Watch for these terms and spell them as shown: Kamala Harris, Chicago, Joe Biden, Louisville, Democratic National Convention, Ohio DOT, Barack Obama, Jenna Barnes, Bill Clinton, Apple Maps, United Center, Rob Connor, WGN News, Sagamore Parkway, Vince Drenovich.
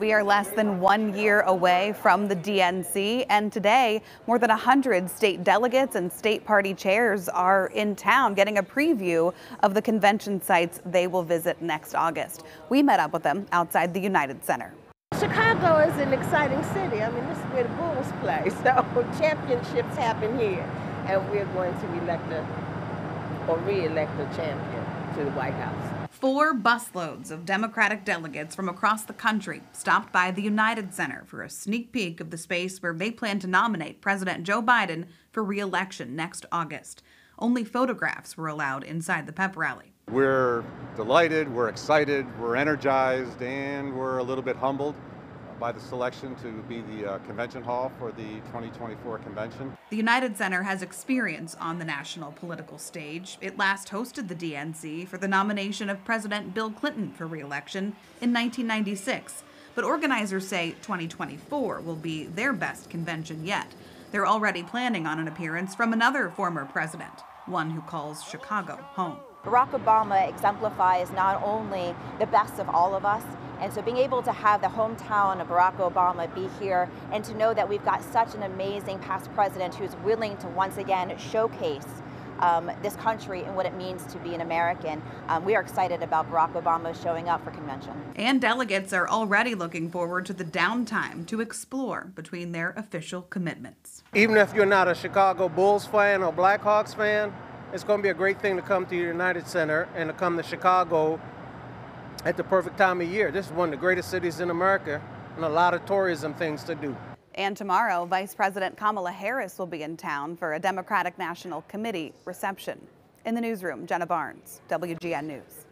We are less than 1 year away from the DNC, and today more than 100 state delegates and state party chairs are in town getting a preview of the convention sites they will visit next August. We met up with them outside the United Center. Chicago is an exciting city. I mean, this is where the Bulls play, so championships happen here, and we're going to elect or re-elect a champion to the White House. Four busloads of Democratic delegates from across the country stopped by the United Center for a sneak peek of the space where they plan to nominate President Joe Biden for re-election next August. Only photographs were allowed inside the pep rally. We're delighted, we're excited, we're energized, and we're a little bit humbled by the selection to be the convention hall for the 2024 convention. The United Center has experience on the national political stage. It last hosted the DNC for the nomination of President Bill Clinton for re-election in 1996. But organizers say 2024 will be their best convention yet. They're already planning on an appearance from another former president, one who calls Chicago home. Barack Obama exemplifies not only the best of all of us, and so being able to have the hometown of Barack Obama be here and to know that we've got such an amazing past president who's willing to once again showcase this country and what it means to be an American. We are excited about Barack Obama showing up for convention. And delegates are already looking forward to the downtime to explore between their official commitments. Even if you're not a Chicago Bulls fan or Blackhawks fan, it's going to be a great thing to come to the United Center and to come to Chicago at the perfect time of year. This is one of the greatest cities in America and a lot of tourism things to do. And tomorrow, Vice President Kamala Harris will be in town for a Democratic National Committee reception. In the newsroom, Jenna Barnes, WGN News.